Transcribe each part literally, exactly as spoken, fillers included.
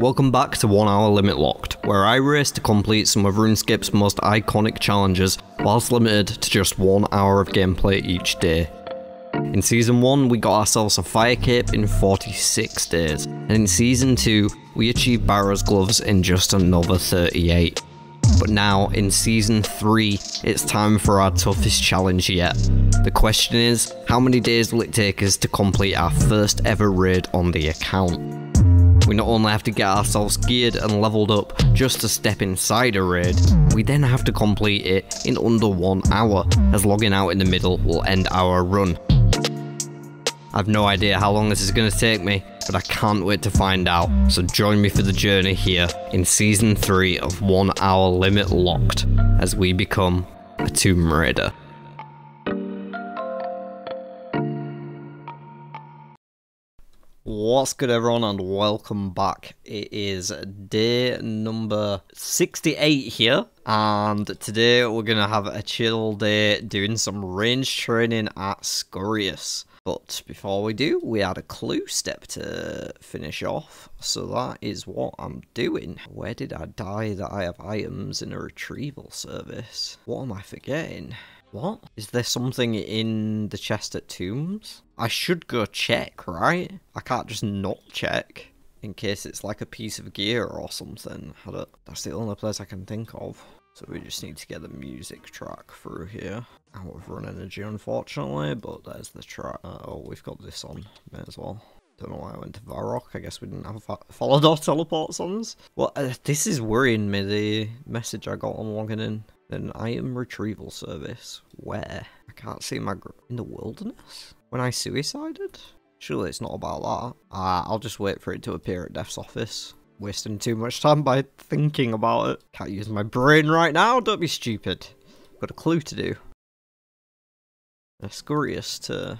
Welcome back to One Hour Limit Locked, where I race to complete some of RuneScape's most iconic challenges whilst limited to just one hour of gameplay each day. In Season one we got ourselves a Fire Cape in forty-six days, and in Season two we achieved Barrow's Gloves in just another thirty-eight. But now, in Season three, it's time for our toughest challenge yet. The question is, how many days will it take us to complete our first ever raid on the account? We not only have to get ourselves geared and leveled up just to step inside a raid, we then have to complete it in under one hour, as logging out in the middle will end our run. I've no idea how long this is going to take me, but I can't wait to find out, so join me for the journey here in Season three of One Hour Limit Locked, as we become a Tomb Raider. What's good everyone, and welcome back. It is day number sixty-eight here, and today we're going to have a chill day doing some range training at Scurrius. But before we do, we had a clue step to finish off, so that is what I'm doing. Where did I die that I have items in a retrieval service? What am I forgetting? What? Is there something in the chest at Tombs? I should go check, right? I can't just not check in case it's like a piece of gear or something. I don't, that's the only place I can think of. So we just need to get the music track through here. Out of run energy, unfortunately, but there's the track. Uh, oh, we've got this on. May as well. Don't know why I went to Varrock. I guess we didn't have Falador teleports on us. Well, uh, this is worrying me, the message I got on logging in. An item retrieval service. Where? I can't see my gr- in the wilderness? When I suicided? Surely it's not about that. Ah, uh, I'll just wait for it to appear at Death's office. Wasting too much time by thinking about it. Can't use my brain right now, don't be stupid. Got a clue to do. A Scurrius to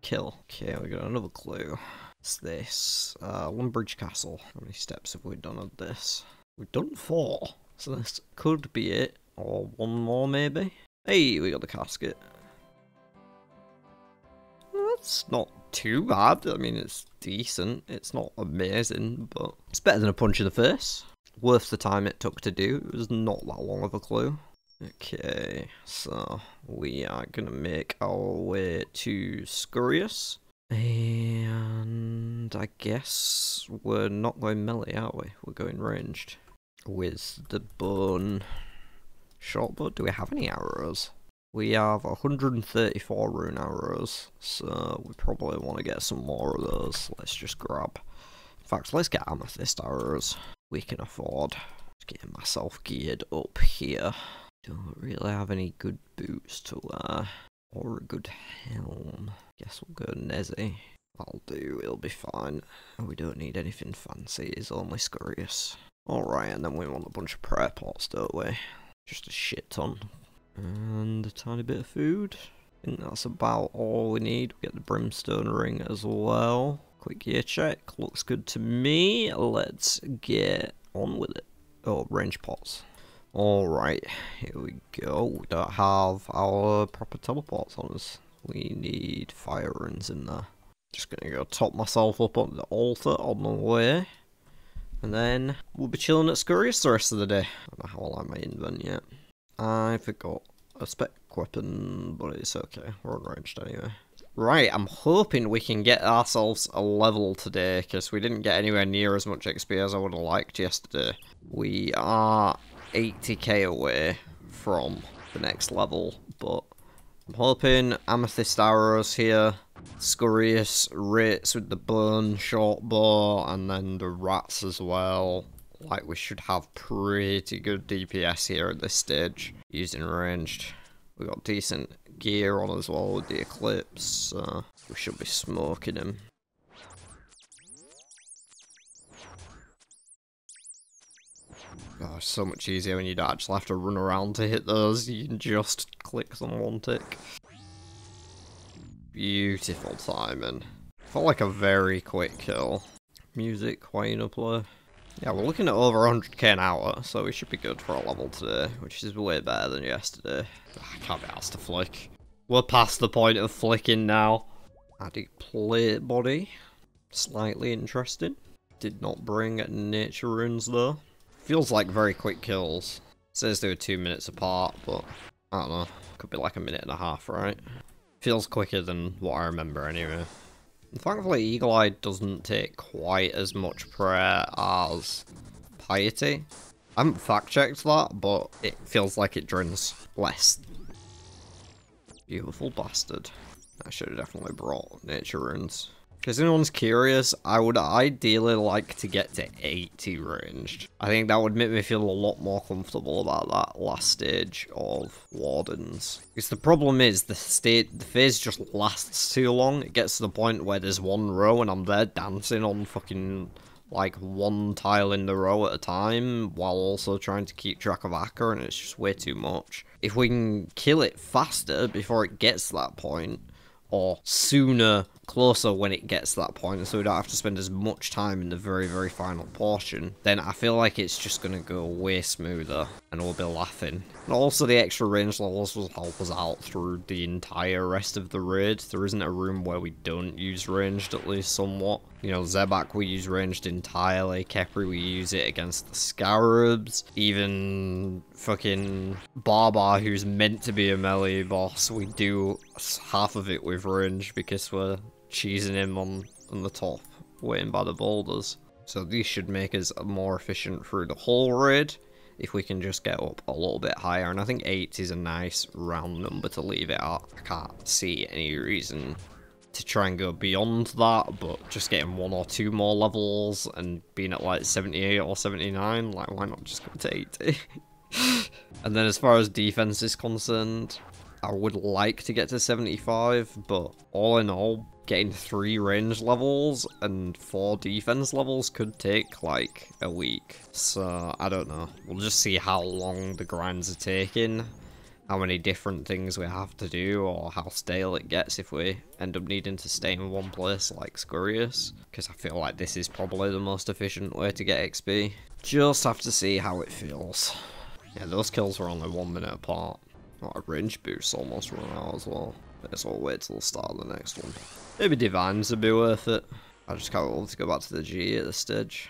kill. Okay, we got another clue. It's this. Uh, Lumbridge Castle. How many steps have we done of this? We've done four. So this could be it. Or one more, maybe? Hey, we got the casket. That's not too bad. I mean, it's decent. It's not amazing, but it's better than a punch in the face. Worth the time it took to do. It was not that long of a clue. Okay, so we are going to make our way to Scurrius. And I guess we're not going melee, are we? We're going ranged. With the bone... Shortbow, do we have any arrows? We have one hundred thirty-four rune arrows, so we probably want to get some more of those. Let's just grab. In fact, let's get amethyst arrows. We can afford. Just getting myself geared up here. Don't really have any good boots to wear, or a good helm. Guess we'll go Nezzy. That'll do, it'll be fine. We don't need anything fancy, it's only Scurrius. Alright, and then we want a bunch of prayer pots, don't we? Just a shit ton. And a tiny bit of food. I think that's about all we need. We get the brimstone ring as well. Quick gear check. Looks good to me. Let's get on with it. Oh, range pots. Alright, here we go. We don't have our proper teleports on us. We need fire runes in there. Just gonna go top myself up on the altar on the way. And then we'll be chilling at Scurrius the rest of the day. I don't know how I like my invent yet. I forgot a spec weapon, but it's okay. We're unranged anyway. Right, I'm hoping we can get ourselves a level today, because we didn't get anywhere near as much X P as I would have liked yesterday. We are eighty K away from the next level, but I'm hoping amethyst arrows here. Scurrius rates with the bone, short bow, and then the rats as well. Like, we should have pretty good D P S here at this stage, using ranged. We got decent gear on as well with the Eclipse, so we should be smoking him. Oh, it's so much easier when you don't actually have to run around to hit those, you can just click them one tick. Beautiful timing. Felt like a very quick kill. Music, why you not play? Yeah, we're looking at over one hundred K an hour, so we should be good for a level today, which is way better than yesterday. I can't be asked to flick. We're past the point of flicking now. Added plate body. Slightly interesting. Did not bring nature runes though. Feels like very quick kills. It says they were two minutes apart, but I don't know. Could be like a minute and a half, right? Feels quicker than what I remember anyway. And thankfully, Eagle Eye doesn't take quite as much prayer as Piety. I haven't fact checked that, but it feels like it drains less. Beautiful bastard. I should have definitely brought nature runes. If anyone's curious, I would ideally like to get to eighty ranged. I think that would make me feel a lot more comfortable about that last stage of Wardens. Because the problem is, the state, the phase just lasts too long. It gets to the point where there's one row and I'm there dancing on fucking, like, one tile in the row at a time, while also trying to keep track of Akka, and it's just way too much. If we can kill it faster before it gets to that point, or sooner, closer when it gets to that point, so we don't have to spend as much time in the very, very final portion, then I feel like it's just going to go way smoother, and we'll be laughing. And also the extra range levels will help us out through the entire rest of the raid. There isn't a room where we don't use ranged, at least somewhat. You know, Zebak we use ranged entirely, Kepri we use it against the Scarabs, even fucking Barbar, who's meant to be a melee boss, we do half of it with ranged because we're cheesing him on, on the top, waiting by the boulders. So these should make us more efficient through the whole raid, if we can just get up a little bit higher, and I think eighty is a nice round number to leave it at. I can't see any reason to try and go beyond that, but just getting one or two more levels and being at like seventy-eight or seventy-nine, like why not just go to eighty? And then as far as defense is concerned, I would like to get to seventy-five, but all in all, getting three range levels and four defense levels could take like a week. So I don't know, we'll just see how long the grinds are taking, how many different things we have to do, or how stale it gets if we end up needing to stay in one place like Scurrius, because I feel like this is probably the most efficient way to get X P. Just have to see how it feels. Yeah, those kills were only one minute apart. Oh, a range boost almost run out as well. Let's all wait till the start of the next one. Maybe Divines would be worth it. I just can't wait to go back to the G at this stage.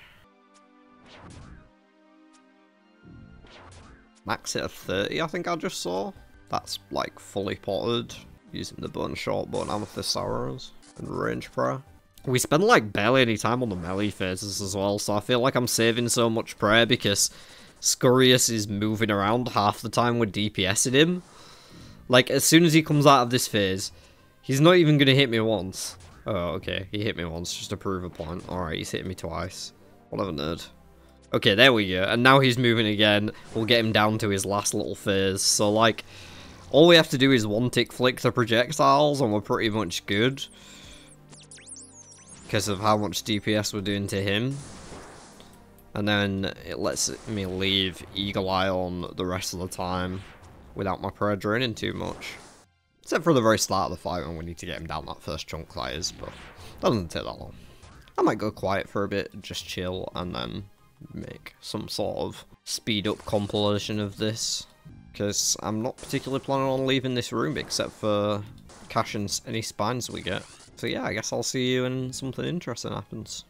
Max hit of thirty, I think I just saw. That's like fully potted, using the bone short bone amethyst arrows and range prayer. We spend like barely any time on the melee phases as well, so I feel like I'm saving so much prayer because Scurrius is moving around half the time we're DPSing him. Like, as soon as he comes out of this phase, he's not even gonna hit me once. Oh, okay, he hit me once just to prove a point. Alright, he's hitting me twice. Whatever, nerd. Okay, there we go, and now he's moving again. We'll get him down to his last little phase. So, like, all we have to do is one tick flick the projectiles, and we're pretty much good. Because of how much D P S we're doing to him. And then it lets me leave Eagle Eye on the rest of the time without my prayer draining too much. Except for the very start of the fight when we need to get him down that first chunk, that is, but that doesn't take that long. I might go quiet for a bit, just chill, and then make some sort of speed up compilation of this, because I'm not particularly planning on leaving this room except for cashing any spines we get. So yeah, I guess I'll see you when something interesting happens.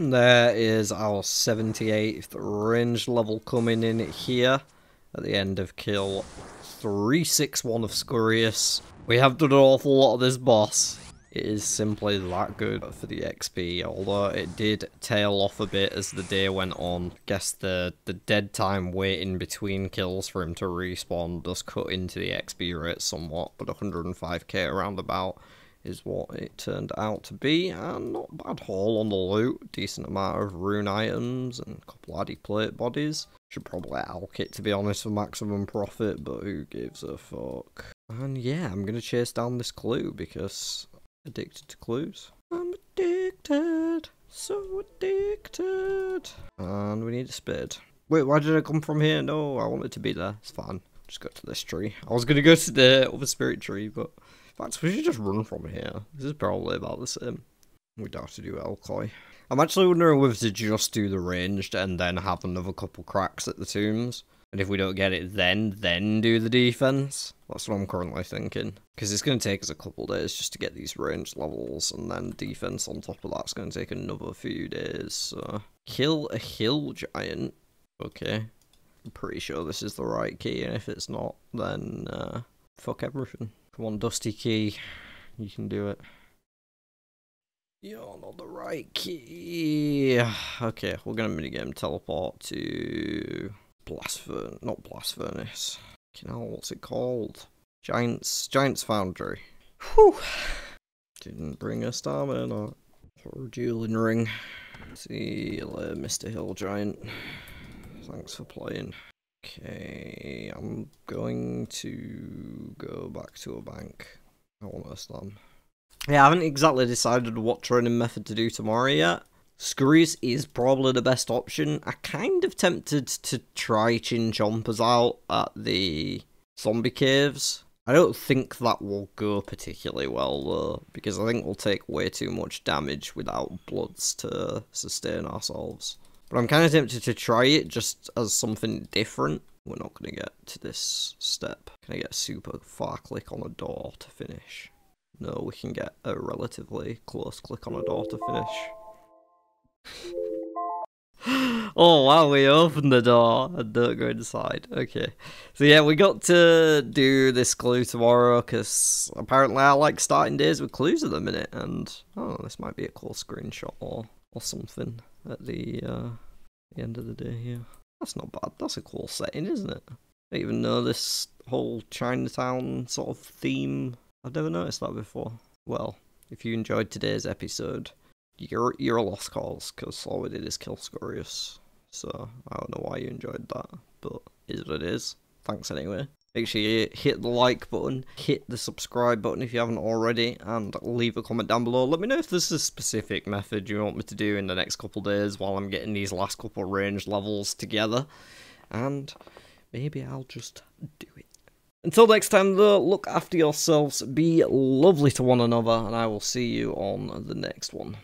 There is our seventy-eighth range level coming in here at the end of kill three sixty-one of Scurrius. We have done an awful lot of this boss. It is simply that good for the X P, although it did tail off a bit as the day went on. I guess the, the dead time waiting between kills for him to respawn does cut into the X P rate somewhat, but one hundred and five K around about is what it turned out to be, and not bad haul on the loot. Decent amount of rune items and a couple of addy plate bodies. Should probably alk it, to be honest, for maximum profit, but who gives a fuck? And yeah, I'm gonna chase down this clue because I'm addicted to clues. I'm addicted, so addicted. And we need a spade. Wait, why did I come from here? No, I wanted to be there. It's fine. Just go to this tree. I was gonna go to the other spirit tree, but. Fact, we should just run from here. This is probably about the same. We'd have to do Elkoi. I'm actually wondering whether to just do the ranged and then have another couple cracks at the tombs. And if we don't get it then, then do the defense. That's what I'm currently thinking. Because it's going to take us a couple days just to get these ranged levels. And then defense on top of that's going to take another few days. So. Kill a hill giant. Okay. I'm pretty sure this is the right key. And if it's not, then uh, fuck everything. Come on, Dusty Key. You can do it. You're not the right key. Okay, we're going to minigame teleport to Blast Furnace. Not Blast Furnace. You know, what's it called? Giant's Giant's Foundry. Whew. Didn't bring a stamina or, or a dueling ring. See you later, Mister Hill Giant. Thanks for playing. Okay, I'm going to go back to a bank. I want to slam. Yeah, I haven't exactly decided what training method to do tomorrow yet. Scurrius is probably the best option. I kind of tempted to try Chin Chompers out at the zombie caves. I don't think that will go particularly well though, because I think we'll take way too much damage without bloods to sustain ourselves. But I'm kind of tempted to try it just as something different. We're not going to get to this step. Can I get a super far click on a door to finish? No, we can get a relatively close click on a door to finish. Oh wow, we opened the door and don't go inside. Okay. So yeah, we got to do this clue tomorrow because apparently I like starting days with clues at the minute. And oh, this might be a cool screenshot or, or something. At the, uh, the end of the day here. That's not bad. That's a cool setting, isn't it? I don't even know this whole Chinatown sort of theme. I've never noticed that before. Well, if you enjoyed today's episode, you're, you're a lost cause, because all we did is kill Scurrius. So, I don't know why you enjoyed that, but it is what it is. Thanks anyway. Make sure you hit the like button, hit the subscribe button if you haven't already, and leave a comment down below. Let me know if there's a specific method you want me to do in the next couple days while I'm getting these last couple range levels together, and maybe I'll just do it. Until next time though, look after yourselves, be lovely to one another, and I will see you on the next one.